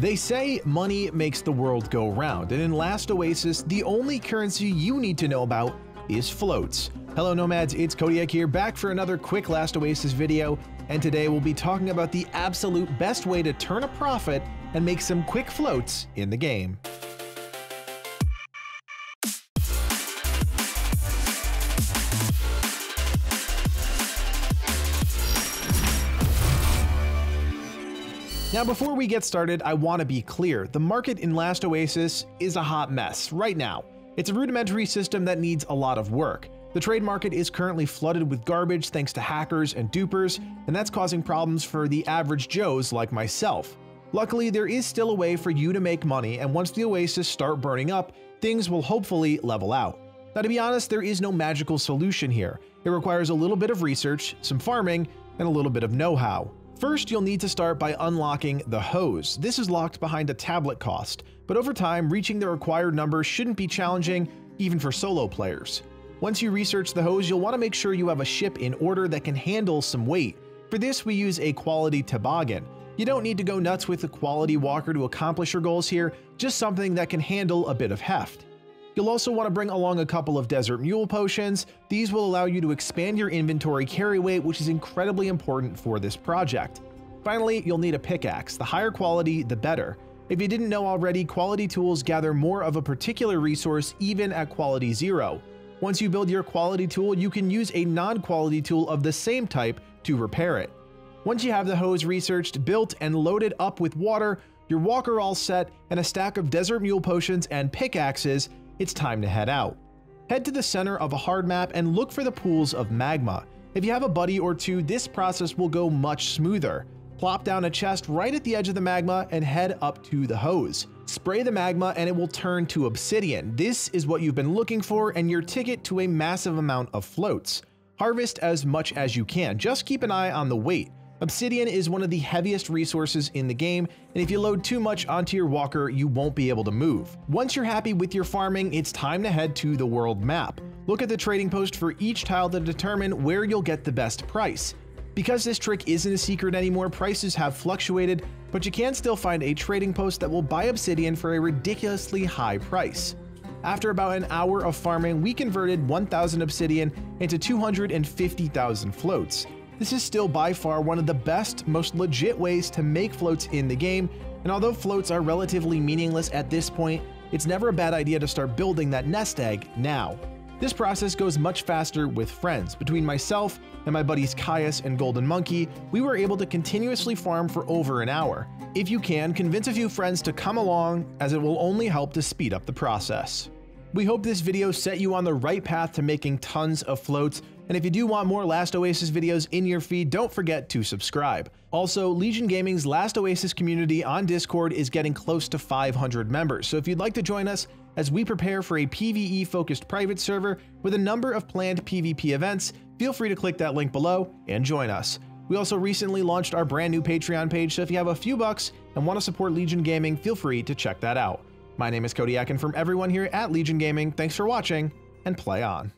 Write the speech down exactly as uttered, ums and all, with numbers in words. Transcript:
They say money makes the world go round, and in Last Oasis, the only currency you need to know about is floats. Hello Nomads, it's Kodiak here, back for another quick Last Oasis video, and today we'll be talking about the absolute best way to turn a profit and make some quick floats in the game. Now, before we get started, I want to be clear. The market in Last Oasis is a hot mess right now. It's a rudimentary system that needs a lot of work. The trade market is currently flooded with garbage thanks to hackers and dupers, and that's causing problems for the average Joes like myself. Luckily, there is still a way for you to make money, and once the Oasis start burning up, things will hopefully level out. Now, to be honest, there is no magical solution here. It requires a little bit of research, some farming, and a little bit of know-how. First, you'll need to start by unlocking the hose. This is locked behind a tablet cost, but over time, reaching the required number shouldn't be challenging, even for solo players. Once you research the hose, you'll want to make sure you have a ship in order that can handle some weight. For this, we use a quality toboggan. You don't need to go nuts with a quality walker to accomplish your goals here, just something that can handle a bit of heft. You'll also want to bring along a couple of desert mule potions. These will allow you to expand your inventory carry weight, which is incredibly important for this project. Finally, you'll need a pickaxe. The higher quality, the better. If you didn't know already, quality tools gather more of a particular resource even at quality zero. Once you build your quality tool, you can use a non-quality tool of the same type to repair it. Once you have the hose researched, built, and loaded up with water, your walker all set, and a stack of desert mule potions and pickaxes, it's time to head out. Head to the center of a hard map and look for the pools of magma. If you have a buddy or two, this process will go much smoother. Plop down a chest right at the edge of the magma and head up to the hose. Spray the magma and it will turn to obsidian. This is what you've been looking for and your ticket to a massive amount of floats. Harvest as much as you can, just keep an eye on the weight. Obsidian is one of the heaviest resources in the game, and if you load too much onto your walker, you won't be able to move. Once you're happy with your farming, it's time to head to the world map. Look at the trading post for each tile to determine where you'll get the best price. Because this trick isn't a secret anymore, prices have fluctuated, but you can still find a trading post that will buy obsidian for a ridiculously high price. After about an hour of farming, we converted one thousand obsidian into two hundred fifty thousand floats. This is still by far one of the best, most legit ways to make floats in the game, and although floats are relatively meaningless at this point, it's never a bad idea to start building that nest egg now. This process goes much faster with friends. Between myself and my buddies Caius and Golden Monkey, we were able to continuously farm for over an hour. If you can, convince a few friends to come along, as it will only help to speed up the process. We hope this video set you on the right path to making tons of floats, and if you do want more Last Oasis videos in your feed, don't forget to subscribe. Also, Legion Gaming's Last Oasis community on Discord is getting close to five hundred members, so if you'd like to join us as we prepare for a PvE-focused private server with a number of planned PvP events, feel free to click that link below and join us. We also recently launched our brand new Patreon page, so if you have a few bucks and want to support Legion Gaming, feel free to check that out. My name is Kodiak, and from everyone here at Legion Gaming, thanks for watching, and play on.